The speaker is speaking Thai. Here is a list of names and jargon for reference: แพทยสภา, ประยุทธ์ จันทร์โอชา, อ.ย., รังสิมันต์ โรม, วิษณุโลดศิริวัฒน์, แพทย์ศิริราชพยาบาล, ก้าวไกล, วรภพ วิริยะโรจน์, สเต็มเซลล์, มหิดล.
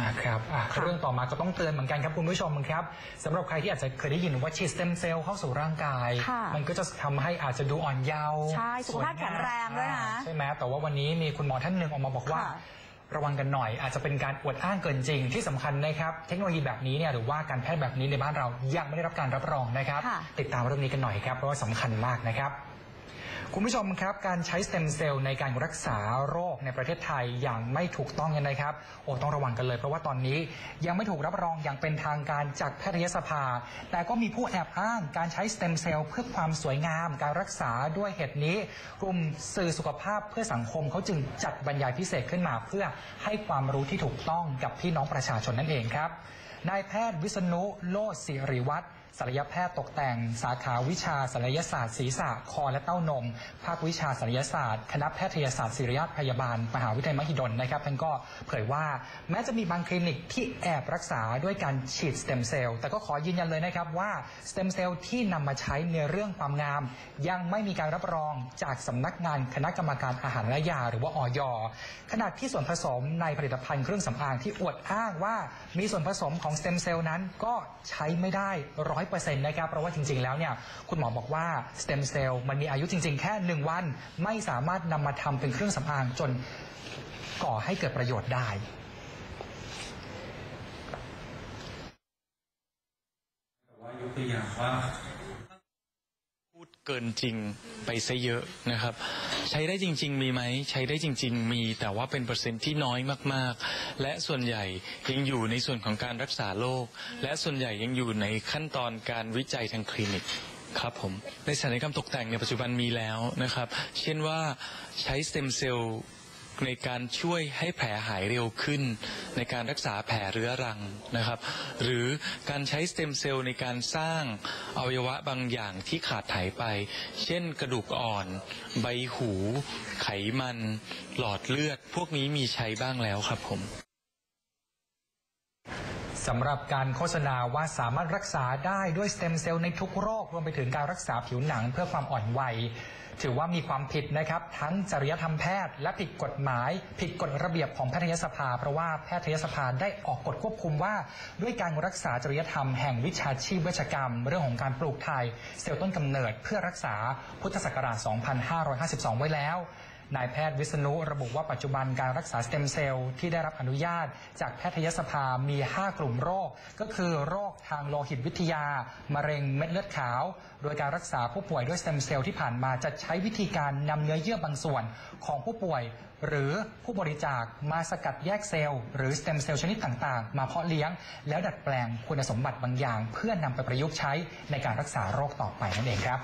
นะครับเรื่องต่อมาก็ต้องเตือนเหมือนกันครับคุณผู้ชมครับสำหรับใครที่อาจจะเคยได้ยินว่าฉีดสเต็มเซลล์เข้าสู่ร่างกายมันก็จะทำให้อาจจะดูอ่อนเยาว์ใช่สุขภาพแข็งแรงด้วยนะใช่ไหมแต่ว่าวันนี้มีคุณหมอท่านหนึ่งออกมาบอกว่าระวังกันหน่อยอาจจะเป็นการอวดอ้างเกินจริงที่สำคัญนะครับเทคโนโลยีแบบนี้เนี่ยหรือว่าการแพทย์แบบนี้ในบ้านเรายังไม่ได้รับการรับรองนะครับติดตามเรื่องนี้กันหน่อยครับเพราะว่าสำคัญมากนะครับคุณผู้ชมครับการใช้สเต็มเซลล์ในการรักษาโรคในประเทศไทยอย่างไม่ถูกต้องยังไงครับโอ้ต้องระวังกันเลยเพราะว่าตอนนี้ยังไม่ถูกรับรองอย่างเป็นทางการจากแพทยสภาแต่ก็มีผู้แอบอ้างการใช้สเต็มเซลล์เพื่อความสวยงามการรักษาด้วยเหตุนี้กลุ่มสื่อสุขภาพเพื่อสังคมเขาจึงจัดบรรยายพิเศษขึ้นมาเพื่อให้ความรู้ที่ถูกต้องกับพี่น้องประชาชนนั่นเองครับนายแพทย์วิษณุโลดศิริวัฒน์ศัลยแพทย์ตกแต่งสาขาวิชาศัลยศาสตร์ศีรษะคอและเต้านมภาควิชาศัลยศาสตร์คณะแพทยศาสตร์ศิริราชพยาบาลมหาวิทยาลัยมหิดลนะครับท่านก็เผยว่าแม้จะมีบางคลินิกที่แอบรักษาด้วยการฉีดสเต็มเซลล์แต่ก็ขอยืนยันเลยนะครับว่าสเต็มเซลล์ที่นำมาใช้ในเรื่องความงามยังไม่มีการรับรองจากสำนักงานคณะกรรมการอาหารและยาหรือว่าอย.ขณะที่ส่วนผสมในผลิตภัณฑ์เครื่องสำอางที่อวดอ้างว่ามีส่วนผสมของสเต็มเซลล์นั้นก็ใช้ไม่ได้100%นะครับเพราะว่าจริงๆแล้วเนี่ยคุณหมอบอกว่าสเต็มเซลล์มันมีอายุจริงๆแค่1วันไม่สามารถนำมาทำเป็นเครื่องสำอางจนก่อให้เกิดประโยชน์ได้แต่ว่ายกตัวอย่างว่าพูดเกินจริงไปซะเยอะนะครับใช้ได้จริงๆมีไหมใช้ได้จริงๆมีแต่ว่าเป็นเปอร์เซ็นต์ที่น้อยมากๆและส่วนใหญ่ยังอยู่ในส่วนของการรักษาโรคและส่วนใหญ่ยังอยู่ในขั้นตอนการวิจัยทางคลินิกครับผมในศัลยกรรมตกแต่งในปัจจุบันมีแล้วนะครับเช่นว่าใช้สเต็มเซลล์ในการช่วยให้แผลหายเร็วขึ้นในการรักษาแผลเรื้อรังนะครับหรือการใช้สเต็มเซลล์ในการสร้างอวัยวะบางอย่างที่ขาดหายไปเช่นกระดูกอ่อนใบหูไขมันหลอดเลือดพวกนี้มีใช้บ้างแล้วครับผมสำหรับการโฆษณาว่าสามารถรักษาได้ด้วยสเต็มเซลล์ในทุกโรครวมไปถึงการรักษาผิวหนังเพื่อความอ่อนวัยถือว่ามีความผิดนะครับทั้งจริยธรรมแพทย์และผิดกฎหมายผิดกฎระเบียบของแพทยสภาเพราะว่าแพทยสภาได้ออกกฎควบคุมว่าด้วยการรักษาจริยธรรมแห่งวิชาชีพเวชกรรมเรื่องของการปลูกถ่ายเซลล์ต้นกำเนิดเพื่อรักษาพุทธศักราช 2552 ไว้แล้วนายแพทย์วิษณุระบุว่าปัจจุบันการรักษาสเต็มเซลล์ที่ได้รับอนุญาตจากแพทยสภามี5กลุ่มโรคก็คือโรคทางโลหิตวิทยามะเร็งเม็ดเลือดขาวโดยการรักษาผู้ป่วยด้วยสเต็มเซลล์ที่ผ่านมาจะใช้วิธีการนำเนื้อเยื่อบางส่วนของผู้ป่วยหรือผู้บริจาคมาสกัดแยกเซลล์หรือสเต็มเซลล์ชนิดต่างๆมาเพาะเลี้ยงแล้วดัดแปลงคุณสมบัติบางอย่างเพื่อนำไปประยุกต์ใช้ในการรักษาโรคต่อไปนั่นเองครับ